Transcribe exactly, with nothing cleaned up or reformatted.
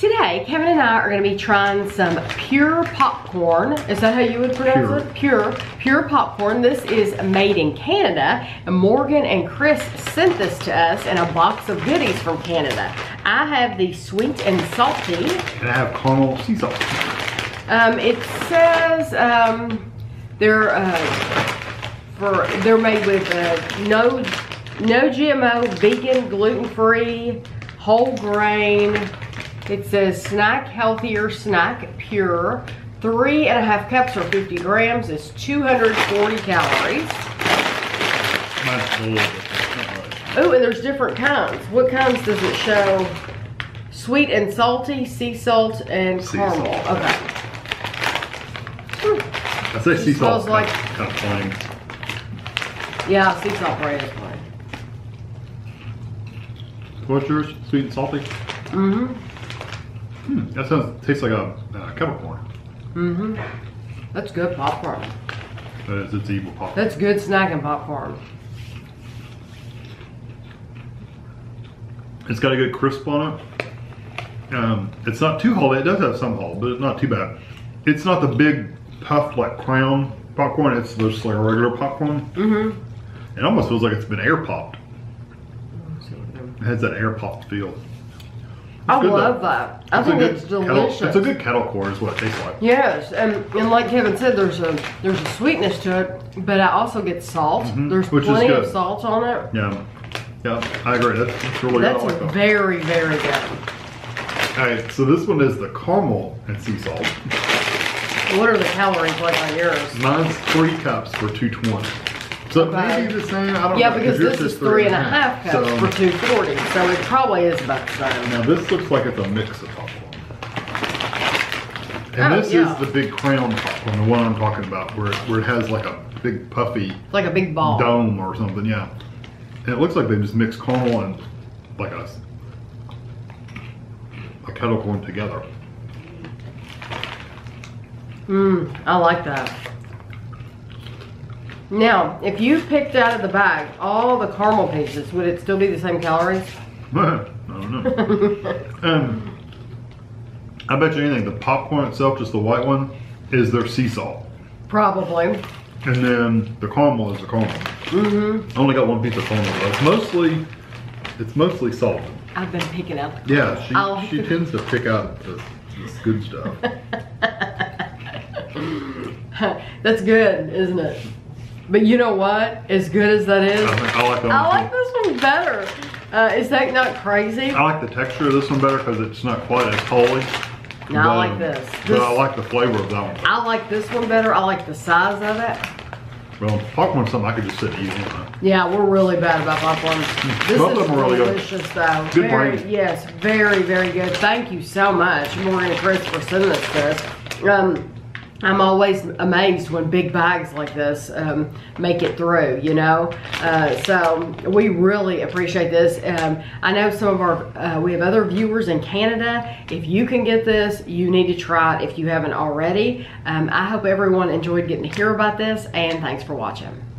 Today, Kevin and I are going to be trying some Pure popcorn. Is that how you would pronounce Pure. it? Pure. Pure popcorn. This is made in Canada. And Morgan and Chris sent this to us in a box of goodies from Canada. I have the sweet and salty. And I have caramel sea salt. Um, it says um, they're uh, for they're made with uh, no no G M O, vegan, gluten-free, whole grain. It says snack healthier, snack pure. Three and a half cups or fifty grams is two hundred forty calories. Oh, and there's different kinds. What kinds does it show? Sweet and salty, sea salt, and sea caramel. Salt. Okay. Hmm. I say sea salt. Smells like kind of plain. Yeah, sea salt bread is plain. What's yours? Sweet and salty. Mm-hmm. Hmm, that sounds, tastes like a uh, cover corn. Mm-hmm. That's good popcorn. That is, it's evil popcorn. That's good snacking popcorn. It's got a good crisp on it. Um, it's not too holey. It does have some hole, but it's not too bad. It's not the big puffed like crown popcorn. It's just like a regular popcorn. Mm-hmm. It almost feels like it's been air popped. It has that air popped feel. It's I love though. that. I it's think it's delicious. Kettle, it's a good kettle corn is what it tastes like. Yes, and, and like Kevin said, there's a there's a sweetness to it, but I also get salt. Mm-hmm. There's Which plenty of salt on it. Yeah, yeah, I agree. That's, that's really that's good. That's like very, that. very good. All right, so this one is the caramel and sea salt. What are the calories like on yours? Mine's three cups for two twenty. So okay. maybe the same, I don't yeah, know. Yeah, because this is three and a half cups so, for two forty, so it probably is about the same. Now this looks like it's a mix of popcorn. And oh, this yeah. is the big crown popcorn, the one I'm talking about, where it, where it has like a big puffy... Like a big ball. ...dome or something, yeah. And it looks like they just mixed caramel and like a, a kettle corn together. Mmm, I like that. Now, if you picked out of the bag all the caramel pieces, would it still be the same calories? I don't know. um, I bet you anything, the popcorn itself, just the white one, is their sea salt. Probably. And then the caramel is the caramel. Mm-hmm. I only got one piece of caramel, though. It's mostly, it's mostly salt. I've been picking out the caramel. Yeah, she, I'll... she tends to pick out the, this good stuff. That's good, isn't it? But you know what? As good as that is, I, think I like, that I one like this one better. Uh, is that not crazy? I like the texture of this one better because it's not quite as holy. No, but, I like this. But this, I like the flavor of that one. Better. I like this one better. I like the size of it. Well, popcorn's something I could just sit and eat on. Yeah, we're really bad about popcorn. This Both is really delicious good. though. Good very, brain. Yes, very, very good. Thank you so much, Morgan and Chris, for sending this to us. Um, I'm always amazed when big bags like this um, make it through, you know? Uh, so we really appreciate this. Um, I know some of our, uh, we have other viewers in Canada. If you can get this, you need to try it if you haven't already. Um, I hope everyone enjoyed getting to hear about this, and thanks for watching.